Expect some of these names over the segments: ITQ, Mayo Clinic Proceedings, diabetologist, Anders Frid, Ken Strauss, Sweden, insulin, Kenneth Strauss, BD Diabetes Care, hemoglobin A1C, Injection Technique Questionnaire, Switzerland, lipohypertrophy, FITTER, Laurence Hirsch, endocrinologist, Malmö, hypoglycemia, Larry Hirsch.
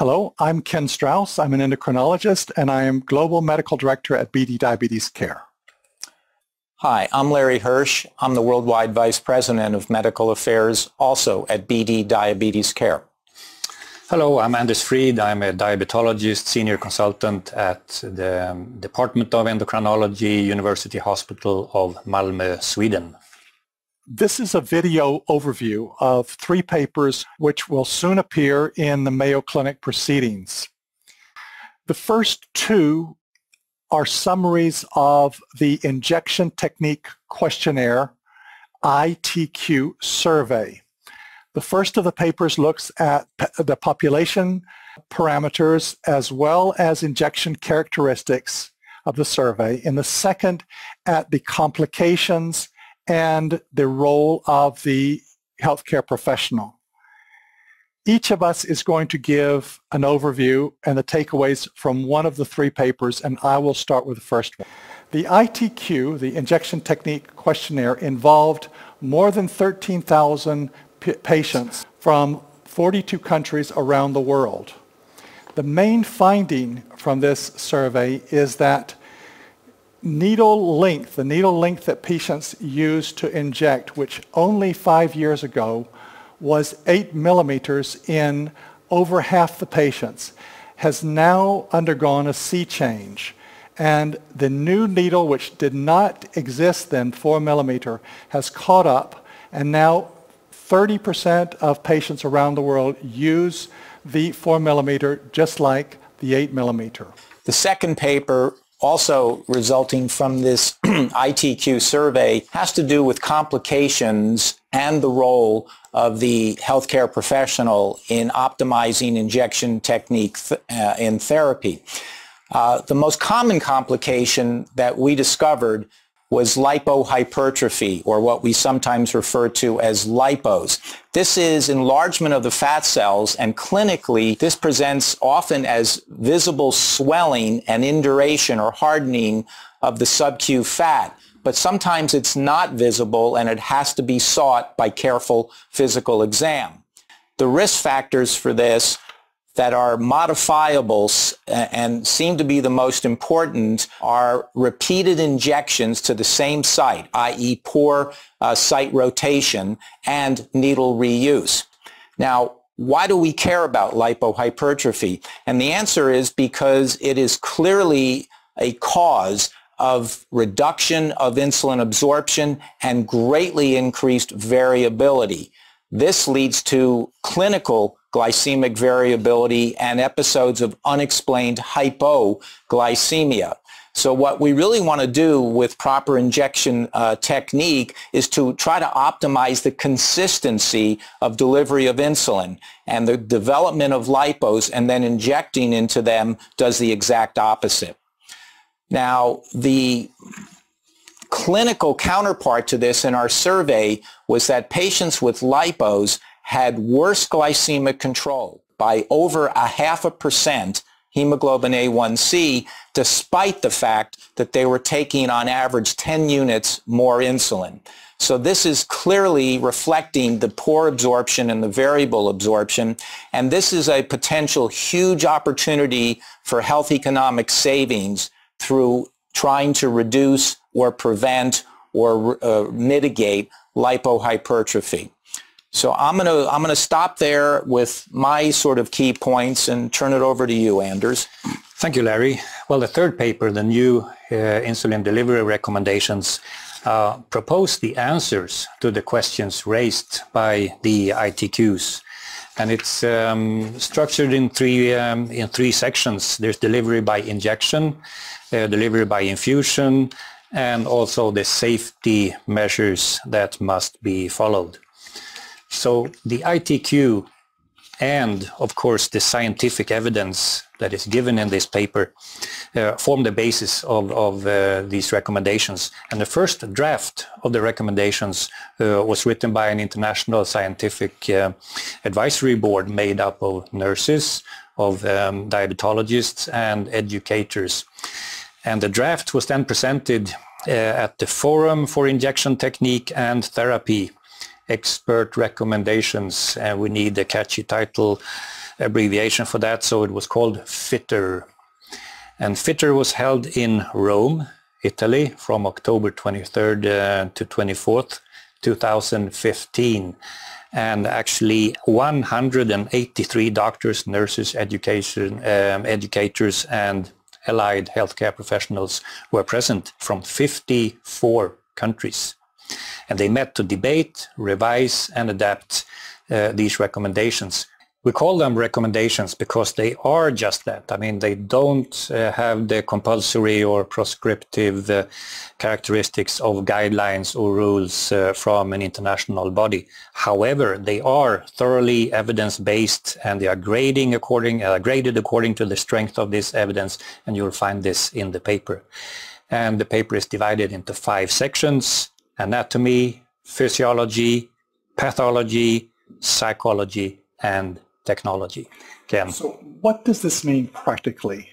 Hello, I'm Ken Strauss. I'm an endocrinologist, and I am Global Medical Director at BD Diabetes Care. Hi, I'm Larry Hirsch. I'm the Worldwide Vice President of Medical Affairs, also at BD Diabetes Care. Hello, I'm Anders Frid. I'm a diabetologist, senior consultant at the Department of Endocrinology, University Hospital of Malmö, Sweden. This is a video overview of three papers which will soon appear in the Mayo Clinic Proceedings. The first two are summaries of the Injection Technique Questionnaire ITQ survey. The first of the papers looks at the population parameters as well as injection characteristics of the survey, and the second at the complications and the role of the healthcare professional. Each of us is going to give an overview and the takeaways from one of the three papers, and I will start with the first one. The ITQ, the Injection Technique Questionnaire, involved more than 13,000 patients from 42 countries around the world. The main finding from this survey is that needle length, the needle length that patients used to inject, which only 5 years ago was 8 millimeters in over half the patients, has now undergone a sea change. And the new needle, which did not exist then, 4 millimeter, has caught up, and now 30% of patients around the world use the 4 millimeter just like the 8 millimeter. The second paper, also resulting from this ITQ survey, has to do with complications and the role of the healthcare professional in optimizing injection technique in therapy. The most common complication that we discovered was lipohypertrophy, or what we sometimes refer to as lipos. This is enlargement of the fat cells, and clinically this presents often as visible swelling and induration or hardening of the sub-Q fat, but sometimes it's not visible and it has to be sought by careful physical exam. The risk factors for this that are modifiable and seem to be the most important are repeated injections to the same site, i.e. poor site rotation, and needle reuse. Now, why do we care about lipohypertrophy? And the answer is because it is clearly a cause of reduction of insulin absorption and greatly increased variability. This leads to clinical glycemic variability and episodes of unexplained hypoglycemia. So what we really want to do with proper injection technique is to try to optimize the consistency of delivery of insulin, and the development of lipos and then injecting into them does the exact opposite. Now, the clinical counterpart to this in our survey was that patients with lipos had worse glycemic control by over 0.5% hemoglobin A1C, despite the fact that they were taking on average 10 units more insulin. So this is clearly reflecting the poor absorption and the variable absorption, and this is a potential huge opportunity for health economic savings through trying to reduce or prevent or mitigate lipohypertrophy. So I'm going to stop there with my sort of key points and turn it over to you, Anders. Thank you, Larry. Well, the third paper, the new insulin delivery recommendations, propose the answers to the questions raised by the ITQs, and it's structured in three sections. There's delivery by injection, delivery by infusion, and also the safety measures that must be followed. So the ITQ and, of course, the scientific evidence that is given in this paper form the basis of these recommendations. And the first draft of the recommendations was written by an international scientific advisory board made up of nurses, of diabetologists and educators. And the draft was then presented at the Forum for Injection Technique and Therapy. Expert recommendations, and we need a catchy title abbreviation for that, so it was called FITTER. And FITTER was held in Rome, Italy, from October 23rd to 24th, 2015. And actually 183 doctors, nurses, educators and allied healthcare professionals were present from 54 countries. And they met to debate, revise and adapt these recommendations. We call them recommendations because they are just that. I mean, they don't have the compulsory or prescriptive characteristics of guidelines or rules from an international body. However, they are thoroughly evidence-based, and they are graded according to the strength of this evidence, and you'll find this in the paper. And the paper is divided into 5 sections: anatomy, physiology, pathology, psychology, and technology. Ken. So what does this mean practically?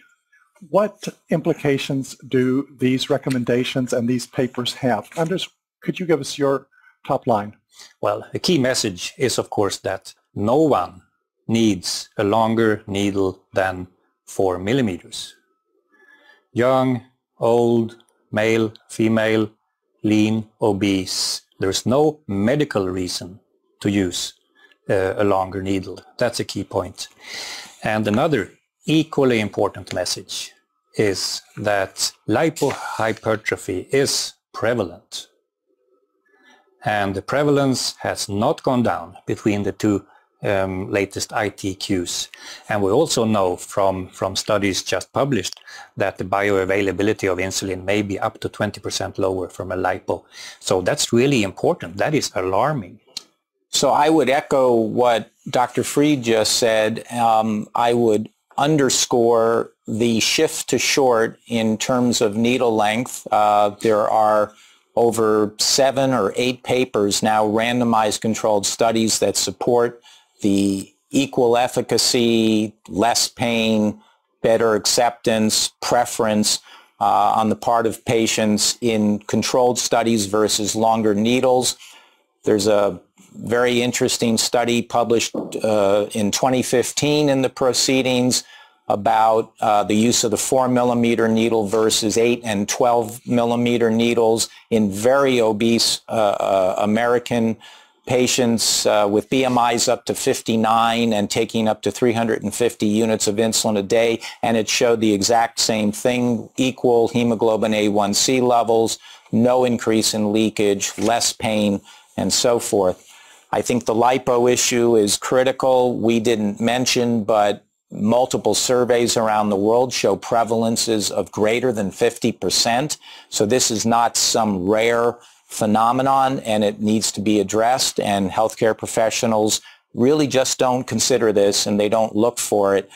What implications do these recommendations and these papers have? Anders, could you give us your top line? Well, the key message is, of course, that no one needs a longer needle than 4 millimeters. Young, old, male, female, lean, obese. There is no medical reason to use a longer needle. That's a key point. And another equally important message is that lipohypertrophy is prevalent, and the prevalence has not gone down between the two latest ITQs. And we also know from studies just published that the bioavailability of insulin may be up to 20% lower from a lipo. So that's really important. That is alarming. So I would echo what Dr. Frid just said. I would underscore the shift to short in terms of needle length. There are over 7 or 8 papers now, randomized controlled studies, that support the equal efficacy, less pain, better acceptance, preference on the part of patients in controlled studies versus longer needles. There's a very interesting study published in 2015 in the proceedings about the use of the 4 millimeter needle versus 8 and 12 millimeter needles in very obese American patients with BMIs up to 59 and taking up to 350 units of insulin a day, and it showed the exact same thing: equal hemoglobin A1C levels, no increase in leakage, less pain, and so forth. I think the lipo issue is critical. We didn't mention, but multiple surveys around the world show prevalences of greater than 50%. So this is not some rare phenomenon, and it needs to be addressed, and healthcare professionals really just don't consider this, and they don't look for it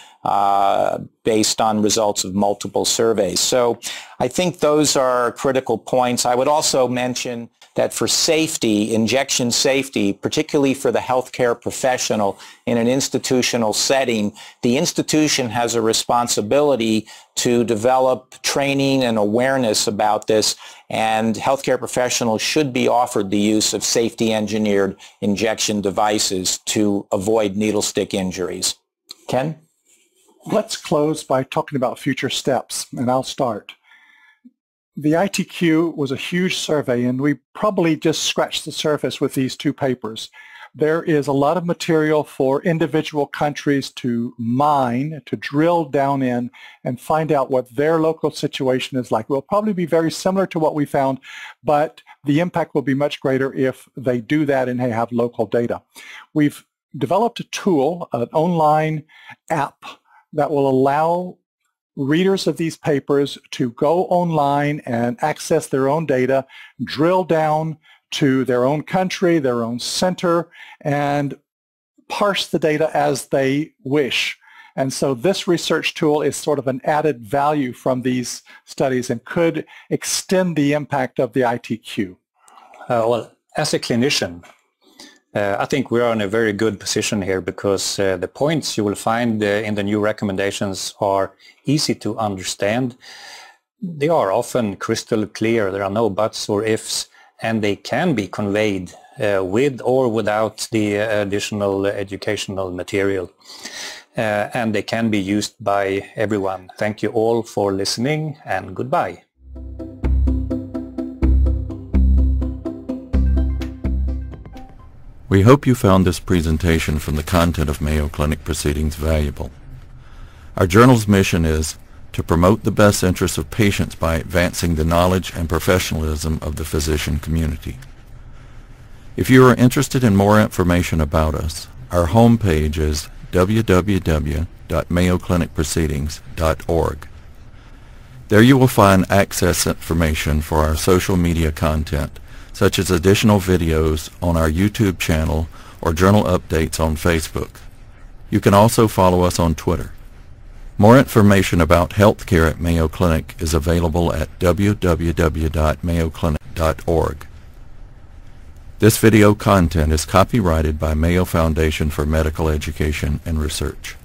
based on results of multiple surveys. So I think those are critical points. I would also mention that for safety, injection safety, particularly for the healthcare professional in an institutional setting, the institution has a responsibility to develop training and awareness about this, and healthcare professionals should be offered the use of safety engineered injection devices to avoid needle stick injuries. Ken? Let's close by talking about future steps, and I'll start. The ITQ was a huge survey, and we probably just scratched the surface with these 2 papers. There is a lot of material for individual countries to mine, to drill down in, and find out what their local situation is like. It will probably be very similar to what we found, but the impact will be much greater if they do that and they have local data. We've developed a tool, an online app, that will allow readers of these papers to go online and access their own data, drill down to their own country, their own center, and parse the data as they wish. And so this research tool is sort of an added value from these studies and could extend the impact of the ITQ. Well, as a clinician, I think we are in a very good position here, because the points you will find in the new recommendations are easy to understand. They are often crystal clear. There are no buts or ifs, and they can be conveyed with or without the additional educational material. and they can be used by everyone. Thank you all for listening, and goodbye. We hope you found this presentation from the content of Mayo Clinic Proceedings valuable. Our journal's mission is to promote the best interests of patients by advancing the knowledge and professionalism of the physician community. If you are interested in more information about us, our homepage is www.mayoclinicproceedings.org. There you will find access information for our social media content, such as additional videos on our YouTube channel or journal updates on Facebook. You can also follow us on Twitter. More information about healthcare at Mayo Clinic is available at www.mayoclinic.org. This video content is copyrighted by Mayo Foundation for Medical Education and Research.